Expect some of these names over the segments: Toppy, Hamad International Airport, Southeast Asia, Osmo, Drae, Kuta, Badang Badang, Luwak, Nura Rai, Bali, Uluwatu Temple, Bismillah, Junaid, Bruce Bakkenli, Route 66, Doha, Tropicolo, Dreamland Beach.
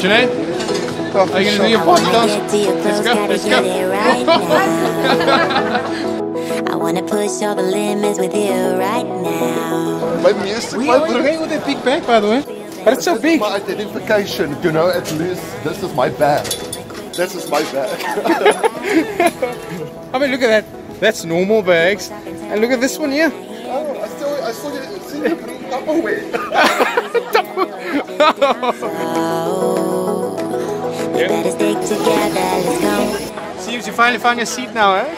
Junaid? Are you going to do your podcast? Let's go, let's go. I want to push all the limits with you right now. My music, we are playing with a big bag, by the way. But it's so big. My identification, you know, at least this is my bag. This is my bag. I mean, look at that. That's normal bags. And look at this one here. Oh, I saw you see the green Tupperware. Yeah. Better stick together, let's go. Seems you finally found your seat now, eh? And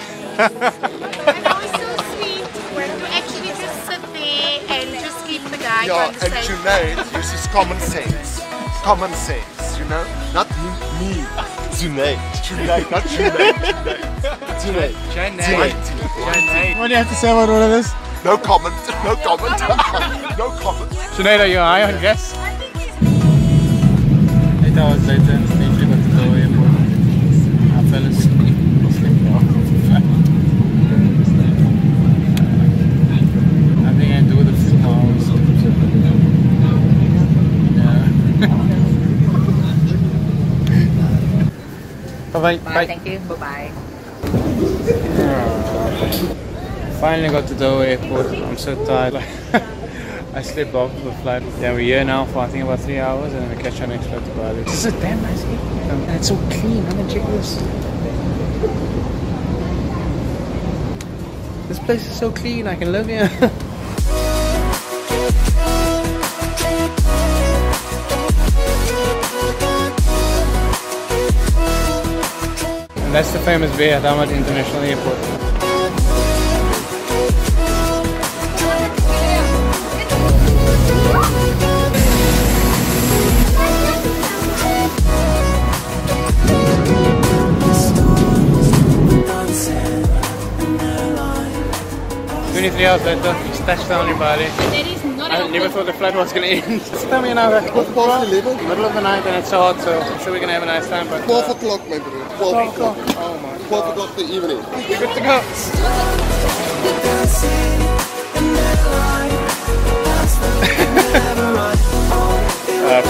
that was so sweet when we actually just sit there and just keep the guy on the same. And Junaid uses common sense. Common sense, you know? Not me. Junaid. Junaid, not Junaid. Junaid. Junaid. Junaid. What do you have to say about all of this? No comment. No comment. No comment. Junaid, are you high on gas? 8 hours later. Bye, bye. Bye. Thank you. Bye bye. Finally got to Doha Airport. I'm so tired. I slept after the flight. Yeah, we're here now for I think about 3 hours, and we catch our next flight to Bali. This is damn nice airport, and it's so clean. I'm gonna check this. This place is so clean. I can live here. That's the famous beer at Hamad International Airport. Mm-hmm. 23 hours later, it's touchdown in Bali. I never thought the flight was going to end. It's time, you know, at 4 o'clock, middle of the night, and it's so hot, so I'm sure we're going to have a nice time. But 12 o'clock, my brother. 12 o'clock. Oh my God. 12 o'clock the evening. We're good to go.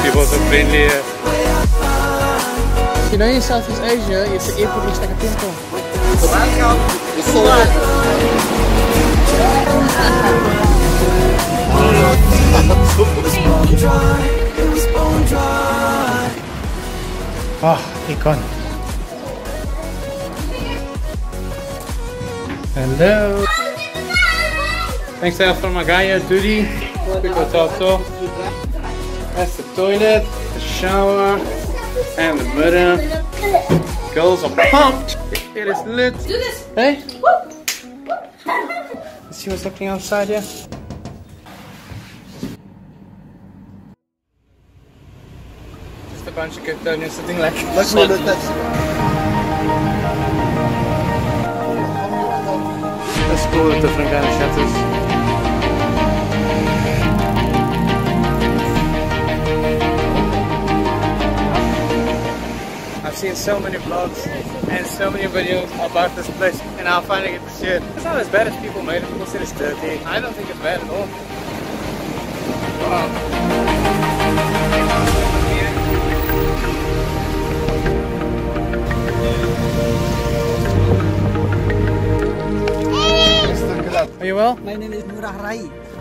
People are so friendly here. You know, in Southeast Asia, it's an airport looks like a temple. Welcome. It's so oh, icon. Hello. Thanks for my guy here, Duty. That's the toilet, the shower, and the mirror. Girls are pumped. It is lit. Do this. Hey. Let's see what's happening outside here. Just a bunch of Catonians sitting like. Let's roll it. Let's go with different kind of shutters. I've seen so many vlogs and so many videos about this place, and I'll finally get to see it. It's not as bad as people made it. People said it's dirty. I don't think it's bad at all. Wow. Are you well? My name is Nura Rai.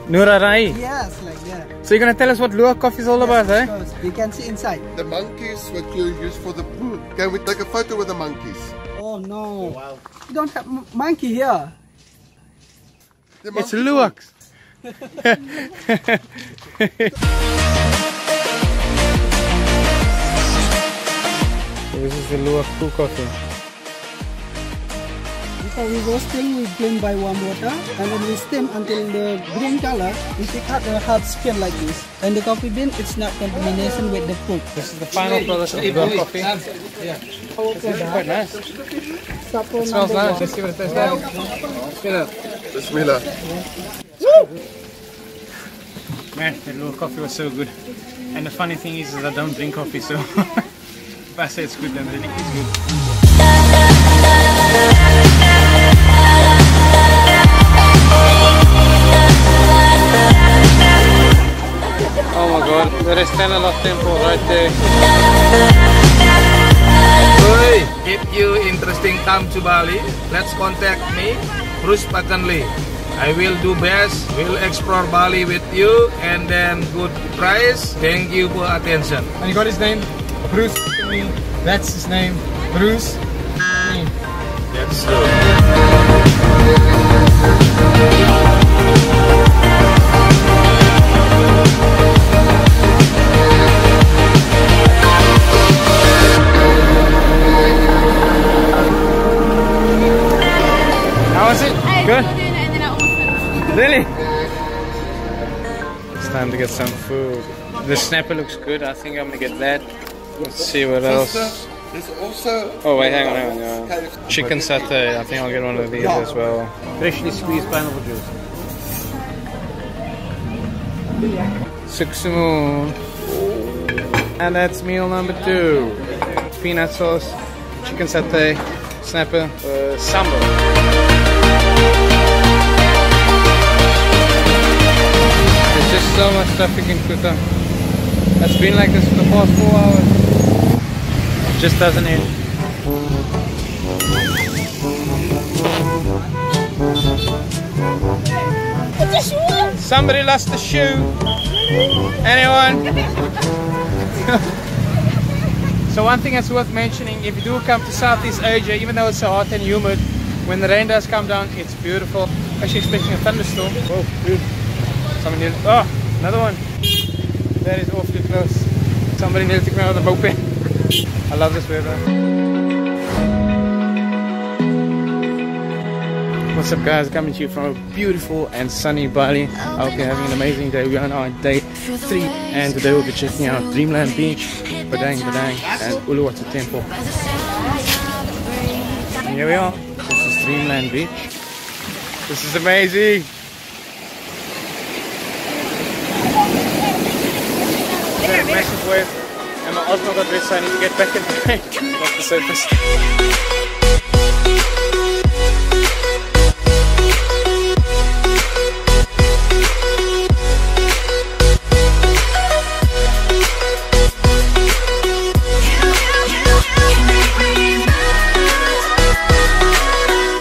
Nura Rai? Yes, like that. Yeah. So you're going to tell us what Luwak coffee is all about, eh? Yes, you can see inside. The monkeys what you use for the food. Can we take a photo with the monkeys? Oh no. Oh, wow. You don't have monkey here. The monkey it's Luwak. So this is the Luwak coffee. So we roasting, we blend by warm water, and then we steam until the green color. We take out the hard skin like this, and the coffee bean it's not contamination with the food. This is the final product of the coffee. Yeah, it's quite nice. It smells nice. Let's see what it tastes like. Bismillah. Bismillah. Man, that little coffee was so good. And the funny thing is I don't drink coffee, so if I say it's good, then really it's good. That there's Nura Temple right there. Hey, if you interesting come to Bali, let's contact me, Bruce Bakkenli. I will do best, will explore Bali with you and then good price. Thank you for attention. And you got his name? Bruce. That's his name. Bruce. That's good. Good? And then I almost really? It's time to get some food. The snapper looks good. I think I'm gonna get that. Let's see what else. There's also. Oh wait, hang on. Yeah. Chicken satay. I think I'll get one of these as well. Freshly squeezed pineapple juice. Suksumu. And that's meal number 2. Peanut sauce, chicken satay, snapper, sambal. There's so much traffic in Kuta. It's been like this for the past 4 hours. It just doesn't end. Somebody lost the shoe. Anyone? So one thing that's worth mentioning, if you do come to Southeast Asia, even though it's so hot and humid, when the rain does come down, it's beautiful. Actually expecting a thunderstorm. Whoa. Somebody nearly, oh, another one. That is awfully close. Somebody nearly took me out of the boat pen. I love this river. What's up guys, coming to you from a beautiful and sunny Bali. I hope you're having an amazing day. We are now on day 3 and today we'll be checking out Dreamland Beach, Badang Badang and Uluwatu Temple. And here we are. This is Dreamland Beach. This is amazing. Massive wave, and my Osmo got wet, so I need to get back in the way off the surface.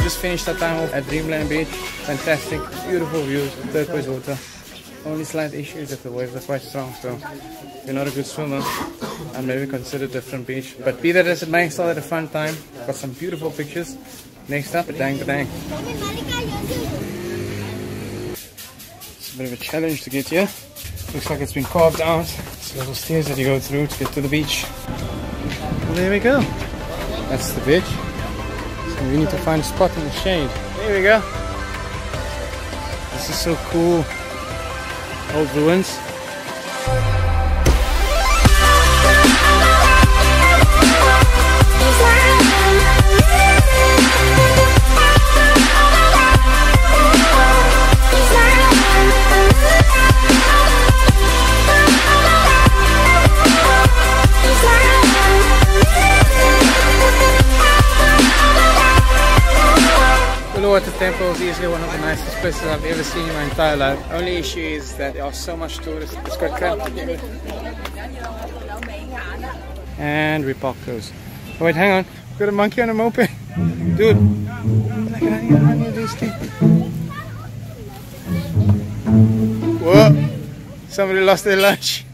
Just finished our time off at Dreamland Beach. Fantastic, beautiful views, turquoise water. Only slight issue is that the waves are quite strong, so if you're not a good swimmer, and maybe consider different beach. But be that as it may, still had a fun time. Got some beautiful pictures. Next up, Badang Badang. It's a bit of a challenge to get here. Looks like it's been carved out. It's little stairs that you go through to get to the beach. And there we go. That's the beach. So we need to find a spot in the shade. There we go. This is so cool. Old ruins. Uluwatu Temple is easily one of the nicest places I've ever seen in my entire life. Only issue is that there are so much tourists, it's quite cramped. And we park those. Oh wait, hang on, we've got a monkey on a moped. Dude, I need this thing. Whoa, somebody lost their lunch.